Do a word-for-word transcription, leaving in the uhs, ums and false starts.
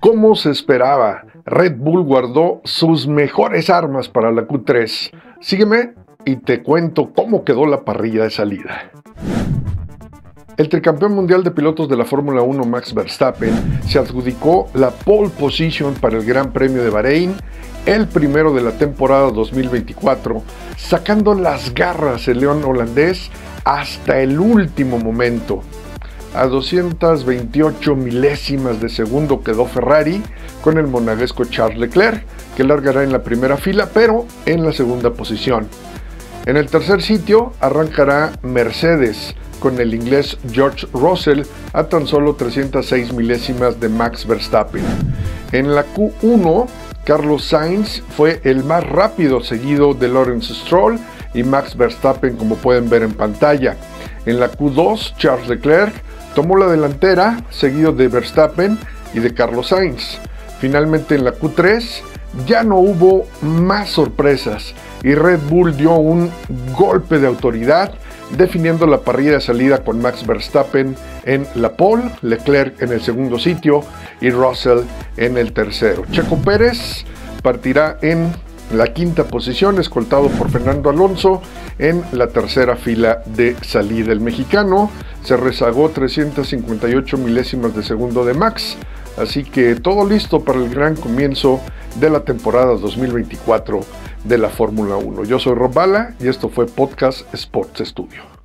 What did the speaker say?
Como se esperaba, Red Bull guardó sus mejores armas para la Q tres. Sígueme y te cuento cómo quedó la parrilla de salida. El tricampeón mundial de pilotos de la Fórmula uno, Max Verstappen, se adjudicó la pole position para el Gran Premio de Bahrein, el primero de la temporada dos mil veinticuatro, sacando las garras el león holandés hasta el último momento. A doscientas veintiocho milésimas de segundo quedó Ferrari con el monegasco Charles Leclerc, que largará en la primera fila, pero en la segunda posición. En el tercer sitio arrancará Mercedes, con el inglés George Russell a tan solo trescientas seis milésimas de Max Verstappen. En la Q uno, Carlos Sainz fue el más rápido, seguido de Lance Stroll y Max Verstappen, como pueden ver en pantalla. En la Q dos, Charles Leclerc tomó la delantera, seguido de Verstappen y de Carlos Sainz. Finalmente, en la Q tres, ya no hubo más sorpresas y Red Bull dio un golpe de autoridad, definiendo la parrilla de salida con Max Verstappen en la pole, Leclerc en el segundo sitio y Russell en el tercero. Checo Pérez partirá en la quinta posición, escoltado por Fernando Alonso en la tercera fila de salida. El mexicano se rezagó trescientas cincuenta y ocho milésimas de segundo de Max, así que todo listo para el gran comienzo de la temporada dos mil veinticuatro de la Fórmula uno. Yo soy Rob Bala y esto fue Podcast Sports Studio.